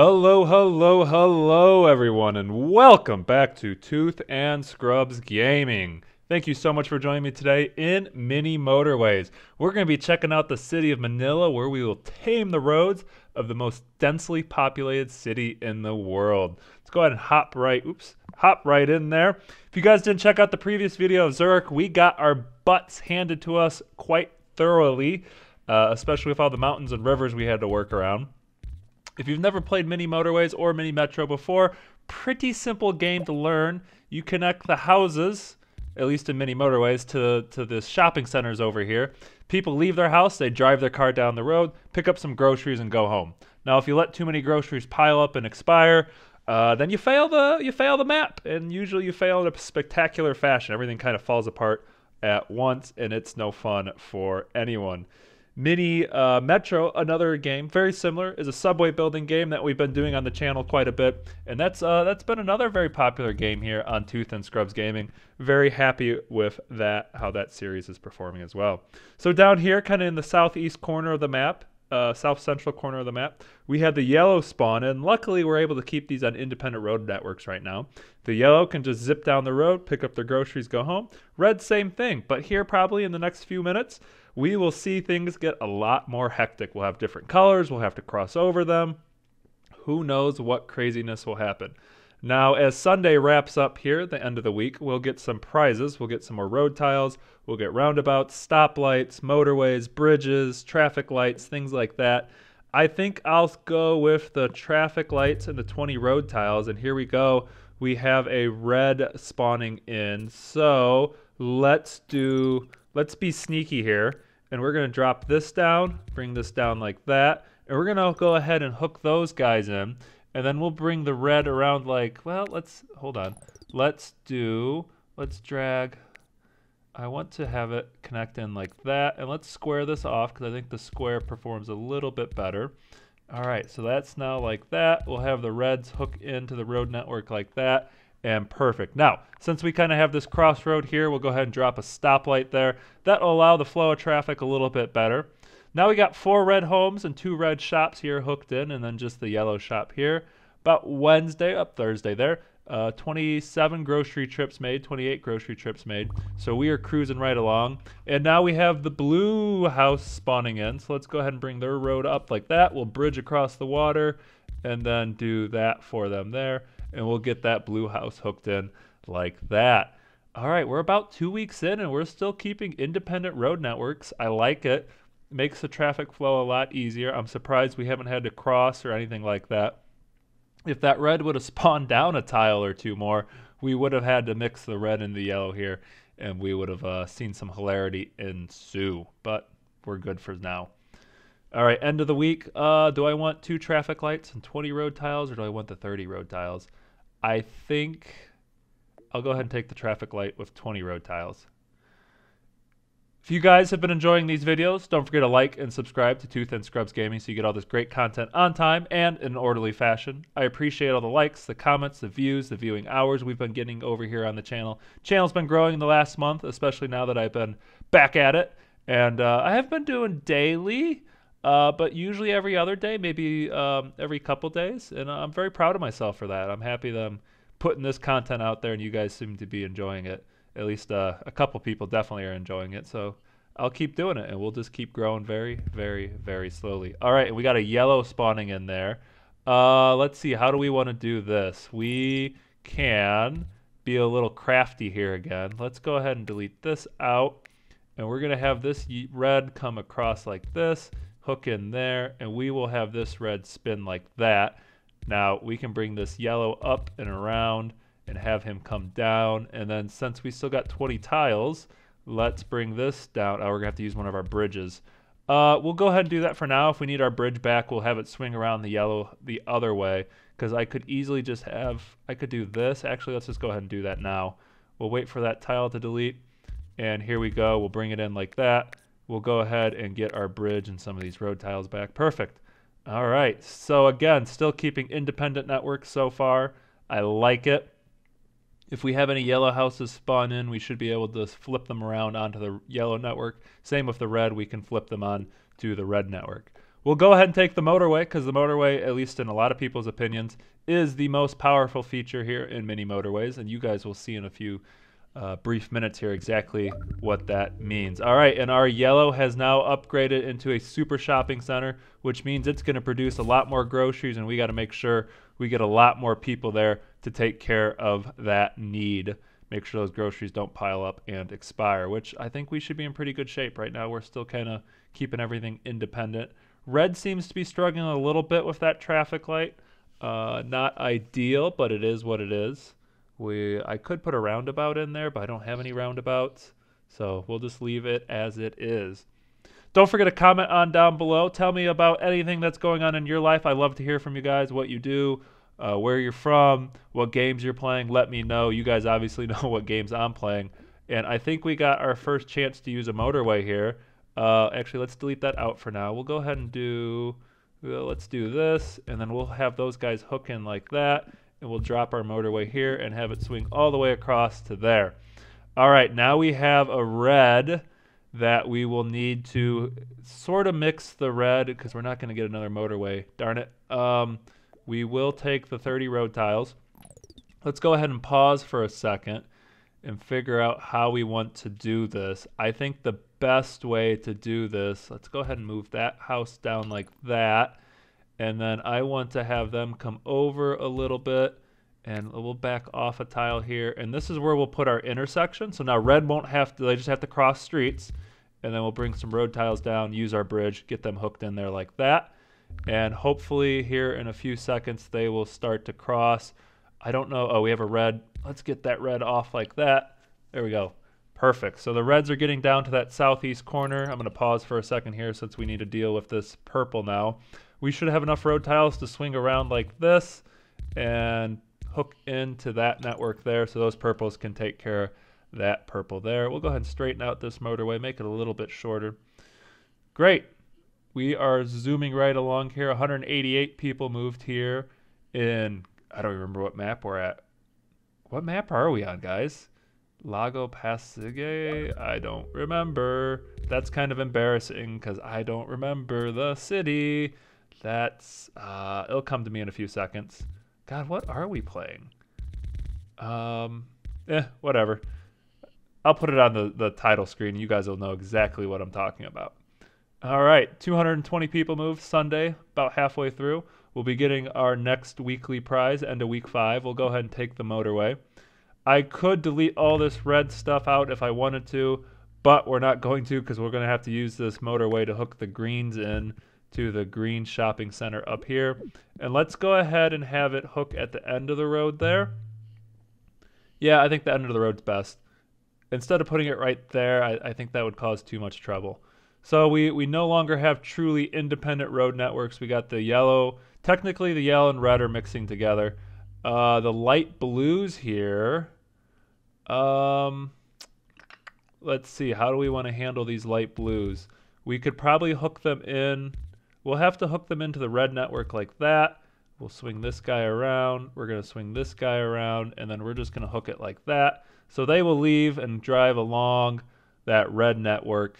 Hello everyone, and welcome back to Tooth and Scrubs Gaming. Thank you so much for joining me today in Mini Motorways. We're going to be checking out the city of Manila, where we will tame the roads of the most densely populated city in the world. Let's go ahead and hop right in there. If you guys didn't check out the previous video of Zurich, we got our butts handed to us quite thoroughly, especially with all the mountains and rivers we had to work around. If you've never played Mini Motorways or Mini Metro before, pretty simple game to learn. You connect the houses, at least in Mini Motorways, to the shopping centers over here. People leave their house, they drive their car down the road, pick up some groceries, and go home. Now, if you let too many groceries pile up and expire, then you fail the map, and usually you fail in a spectacular fashion. Everything kind of falls apart at once, and it's no fun for anyone. Mini Metro, another game very similar, is a subway building game that we've been doing on the channel quite a bit, and that's been another very popular game here on Tooth and Scrubs Gaming. Very happy with that, how that series is performing as well. So down here, kind of in the southeast corner of the map, south central corner of the map, we have the yellow spawn, and luckily we're able to keep these on independent road networks right now. The yellow can just zip down the road, pick up their groceries, go home. Red, same thing, but here probably in the next few minutes we will see things get a lot more hectic. We'll have different colors, we'll have to cross over them, who knows what craziness will happen. Now, as Sunday wraps up here, the end of the week, we'll get some prizes. We'll get some more road tiles. We'll get roundabouts, stoplights, motorways, bridges, traffic lights, things like that. I think I'll go with the traffic lights and the 20 road tiles. And here we go. We have a red spawning in. So let's be sneaky here. And we're going to drop this down, bring this down like that. And we're going to go ahead and hook those guys in. And then we'll bring the red around like, well, let's drag. I want to have it connect in like that. And let's square this off because I think the square performs a little bit better. All right, so that's now like that. We'll have the reds hook into the road network like that. And perfect. Now, since we kind of have this crossroad here, we'll go ahead and drop a stoplight there. That'll allow the flow of traffic a little bit better. Now we got 4 red homes and 2 red shops here hooked in, and then just the yellow shop here. About Thursday there, 27 grocery trips made, 28 grocery trips made. So we are cruising right along. And now we have the blue house spawning in. So let's go ahead and bring their road up like that. We'll bridge across the water and then do that for them there. And we'll get that blue house hooked in like that. All right, we're about 2 weeks in and we're still keeping independent road networks. I like it. Makes the traffic flow a lot easier. I'm surprised we haven't had to cross or anything like that. If that red would have spawned down a tile or 2 more, we would have had to mix the red and the yellow here, and we would have seen some hilarity ensue. But we're good for now. All right, end of the week. Do I want 2 traffic lights and 20 road tiles, or do I want the 30 road tiles? I think I'll go ahead and take the traffic light with 20 road tiles. If you guys have been enjoying these videos, don't forget to like and subscribe to Tooth and Scrubs Gaming so you get all this great content on time and in an orderly fashion. I appreciate all the likes, the comments, the views, the viewing hours we've been getting over here on the channel. Channel's been growing in the last month, especially now that I've been back at it. And I have been doing daily, but usually every other day, maybe every couple days. And I'm very proud of myself for that. I'm happy that I'm putting this content out there and you guys seem to be enjoying it. At least a couple people definitely are enjoying it, so I'll keep doing it, and we'll just keep growing very, very, very slowly. All right, and we got a yellow spawning in there. Let's see, how do we want to do this? We can be a little crafty here again. Let's go ahead and delete this out, and we're going to have this red come across like this, hook in there, and we will have this red spin like that. Now, we can bring this yellow up and around and have him come down. And then since we still got 20 tiles, let's bring this down. Oh, we're gonna have to use one of our bridges. We'll go ahead and do that for now. If we need our bridge back, we'll have it swing around the yellow the other way, because I could easily just have, I could do this. Actually, let's just go ahead and do that now. We'll wait for that tile to delete. And here we go, we'll bring it in like that. We'll go ahead and get our bridge and some of these road tiles back. Perfect. All right, so again, still keeping independent networks so far. I like it. If we have any yellow houses spawn in, we should be able to flip them around onto the yellow network. Same with the red, we can flip them on to the red network. We'll go ahead and take the motorway because the motorway, at least in a lot of people's opinions, is the most powerful feature here in Mini Motorways, and you guys will see in a few brief minutes here exactly what that means. All right, and our yellow has now upgraded into a super shopping center, which means it's going to produce a lot more groceries, and we got to make sure we get a lot more people there to take care of that need. Make sure those groceries don't pile up and expire, which I think we should be in pretty good shape right now. We're still kind of keeping everything independent. Red seems to be struggling a little bit with that traffic light. Not ideal, but it is what it is. I could put a roundabout in there, but I don't have any roundabouts, so we'll just leave it as it is. Don't forget to comment on down below. Tell me about anything that's going on in your life. I love to hear from you guys, what you do, where you're from, what games you're playing. Let me know. You guys obviously know what games I'm playing. And I think we got our first chance to use a motorway here. Actually, let's delete that out for now. We'll go ahead and do, let's do this, and then we'll have those guys hook in like that. And we'll drop our motorway here and have it swing all the way across to there. All right, now we have a red that we will need to sort of mix the red because we're not going to get another motorway. Darn it. We will take the 30 road tiles. Let's go ahead and pause for a second and figure out how we want to do this. I think the best way to do this, let's go ahead and move that house down like that. And then I want to have them come over a little bit, and we'll back off a tile here. And this is where we'll put our intersection. So now red won't have to, they just have to cross streets. And then we'll bring some road tiles down, use our bridge, get them hooked in there like that. And hopefully here in a few seconds, they will start to cross. I don't know, oh, we have a red. Let's get that red off like that. There we go, perfect. So the reds are getting down to that southeast corner. I'm gonna pause for a second here since we need to deal with this purple now. We should have enough road tiles to swing around like this and hook into that network there so those purples can take care of that purple there. We'll go ahead and straighten out this motorway, make it a little bit shorter. Great. We are zooming right along here. 188 people moved here in, I don't remember what map we're at. What map are we on, guys? Lago Pasiga? I don't remember. That's kind of embarrassing because I don't remember the city. That's, it'll come to me in a few seconds. God, what are we playing? Whatever. I'll put it on the title screen. You guys will know exactly what I'm talking about. All right, 220 people moved Sunday, about halfway through. We'll be getting our next weekly prize, end of week 5. We'll go ahead and take the motorway. I could delete all this red stuff out if I wanted to, but we're not going to because we're going to have to use this motorway to hook the greens in to the green shopping center up here. And let's go ahead and have it hook at the end of the road there. Yeah, I think the end of the road's best. Instead of putting it right there, I think that would cause too much trouble. So we no longer have truly independent road networks. We got the yellow. Technically, the yellow and red are mixing together. The light blues here. Let's see, how do we want to handle these light blues? We could probably hook them in. We'll have to hook them into the red network like that. We'll swing this guy around. We're going to swing this guy around, and then we're just going to hook it like that. So they will leave and drive along that red network,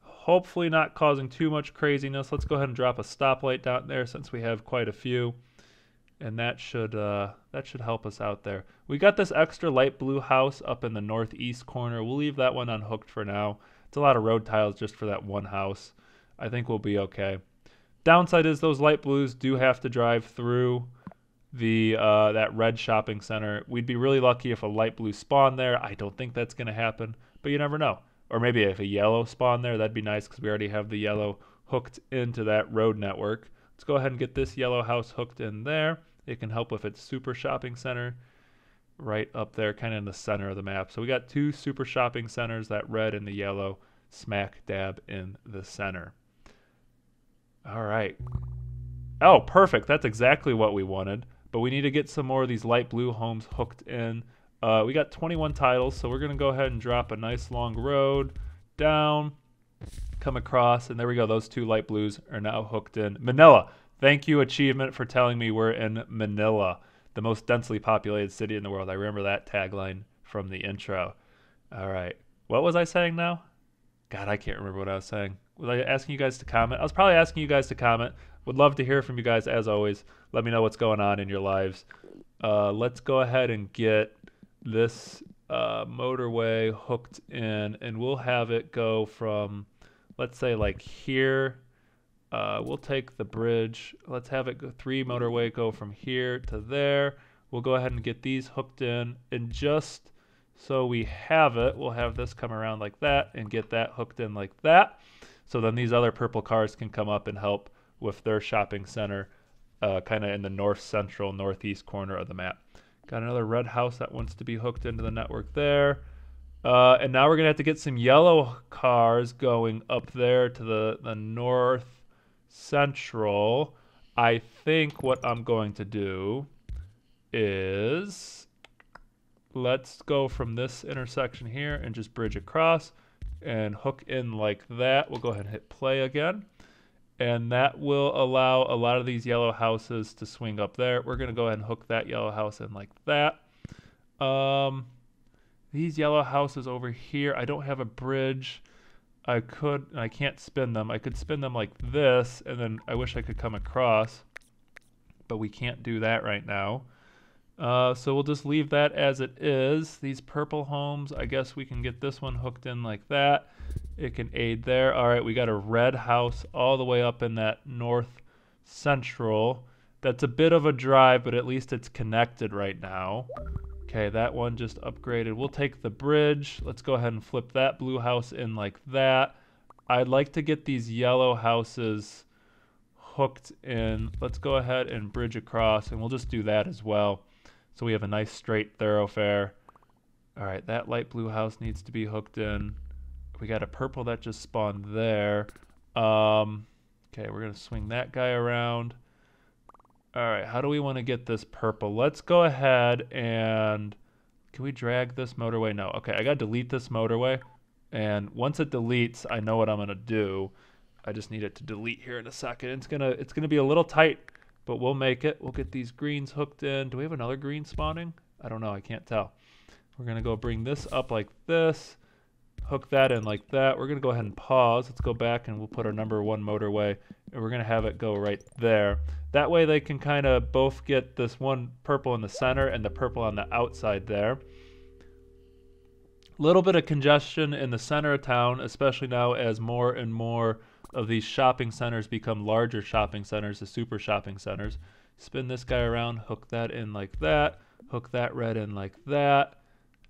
hopefully not causing too much craziness. Let's go ahead and drop a stoplight down there since we have quite a few, and that should help us out there. We got this extra light blue house up in the northeast corner. We'll leave that one unhooked for now. It's a lot of road tiles just for that one house. I think we'll be okay. Downside is those light blues do have to drive through the that red shopping center. We'd be really lucky if a light blue spawned there. I don't think that's going to happen, but you never know. Or maybe if a yellow spawned there, that'd be nice because we already have the yellow hooked into that road network. Let's go ahead and get this yellow house hooked in there. It can help with its super shopping center right up there, kind of in the center of the map. So we got two super shopping centers, that red and the yellow, smack dab in the center. All right. Oh, perfect. That's exactly what we wanted. But we need to get some more of these light blue homes hooked in. We got 21 titles, so we're going to go ahead and drop a nice long road down, come across, and there we go. Those two light blues are now hooked in. Manila. Thank you, Achievement, for telling me we're in Manila, the most densely populated city in the world. I remember that tagline from the intro. All right. What was I saying now? God, I can't remember what I was saying. asking you guys to comment. I was probably asking you guys to comment. Would love to hear from you guys, as always. Let me know what's going on in your lives. Let's go ahead and get this motorway hooked in, and we'll have it go from, let's say, like here. We'll take the bridge. Let's have it go, 3 motorway go from here to there. We'll go ahead and get these hooked in, and just so we have it, we'll have this come around like that and get that hooked in like that. So then these other purple cars can come up and help with their shopping center, kind of in the north central, northeast corner of the map. Got another red house that wants to be hooked into the network there. And now we're gonna have to get some yellow cars going up there to the north central. I think what I'm going to do is let's go from this intersection here and just bridge across and hook in like that. We'll go ahead and hit play again, and that will allow a lot of these yellow houses to swing up there. We're going to go ahead and hook that yellow house in like that. These yellow houses over here, I don't have a bridge. I can't spin them. I could spin them like this, and then I wish I could come across, but we can't do that right now. So we'll just leave that as it is. These purple homes, I guess we can get this one hooked in like that. It can aid there. All right, we got a red house all the way up in that north central. That's a bit of a drive, but at least it's connected right now. Okay, that one just upgraded. We'll take the bridge. Let's go ahead and flip that blue house in like that. I'd like to get these yellow houses hooked in. Let's go ahead and bridge across, and we'll just do that as well. So we have a nice straight thoroughfare. All right, that light blue house needs to be hooked in. We got a purple that just spawned there. Okay, we're gonna swing that guy around. All right, how do we want to get this purple? Let's go ahead and, can we drag this motorway? No, okay, I gotta delete this motorway. And once it deletes, I know what I'm gonna do. I just need it to delete here in a second. It's gonna be a little tight, but we'll make it. We'll get these greens hooked in. Do we have another green spawning? I don't know, I can't tell. We're gonna go bring this up like this, hook that in like that. We're gonna go ahead and pause. Let's go back and we'll put our number 1 motorway, and we're gonna have it go right there. That way they can kind of both get this one purple in the center and the purple on the outside there. A little bit of congestion in the center of town, especially now as more and more of these shopping centers become larger shopping centers, the super shopping centers. Spin this guy around, hook that in like that, hook that red in like that.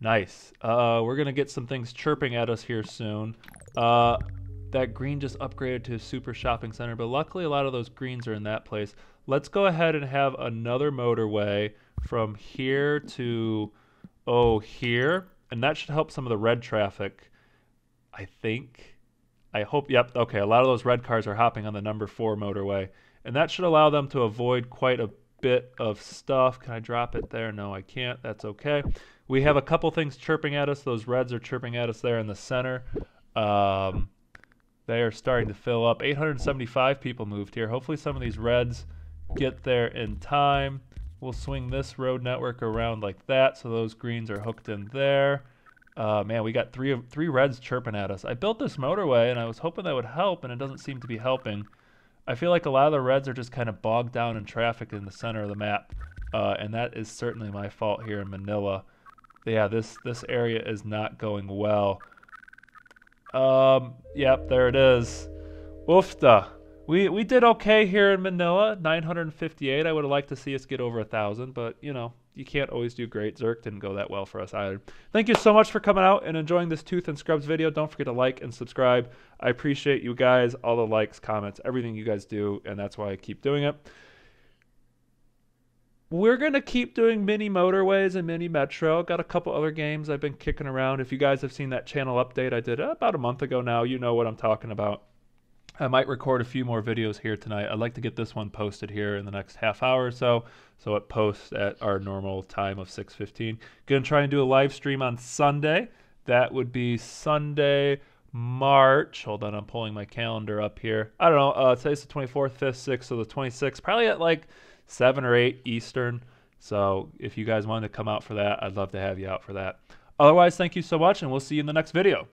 Nice. We're gonna get some things chirping at us here soon. That green just upgraded to a super shopping center, but luckily a lot of those greens are in that place. Let's go ahead and have another motorway from here to, oh, here, and that should help some of the red traffic, I think. I hope, yep, okay, a lot of those red cars are hopping on the number 4 motorway, and that should allow them to avoid quite a bit of stuff. Can I drop it there? No, I can't. That's okay. We have a couple things chirping at us. Those reds are chirping at us there in the center. They are starting to fill up. 875 people moved here. Hopefully some of these reds get there in time. We'll swing this road network around like that, so those greens are hooked in there. Man, we got three reds chirping at us. I built this motorway and I was hoping that would help, and it doesn't seem to be helping. I feel like a lot of the reds are just kind of bogged down in traffic in the center of the map, and that is certainly my fault here in Manila. Yeah, this area is not going well. Yep, there it is. Oofta. We did okay here in Manila, 958. I would have liked to see us get over 1,000, but you know, you can't always do great. Zerk didn't go that well for us either. Thank you so much for coming out and enjoying this Tooth and Scrubs video. Don't forget to like and subscribe. I appreciate you guys, all the likes, comments, everything you guys do, and that's why I keep doing it. We're going to keep doing Mini Motorways and Mini Metro. Got a couple other games I've been kicking around. If you guys have seen that channel update I did about a month ago now, you know what I'm talking about. I might record a few more videos here tonight. I'd like to get this one posted here in the next half hour or so, so it posts at our normal time of 6:15. Going to try and do a live stream on Sunday. That would be Sunday, March. Hold on, I'm pulling my calendar up here. I don't know, today's the 24th, 5th, 6th, so the 26th, probably at like 7 or 8 Eastern. So if you guys wanted to come out for that, I'd love to have you out for that. Otherwise, thank you so much, and we'll see you in the next video.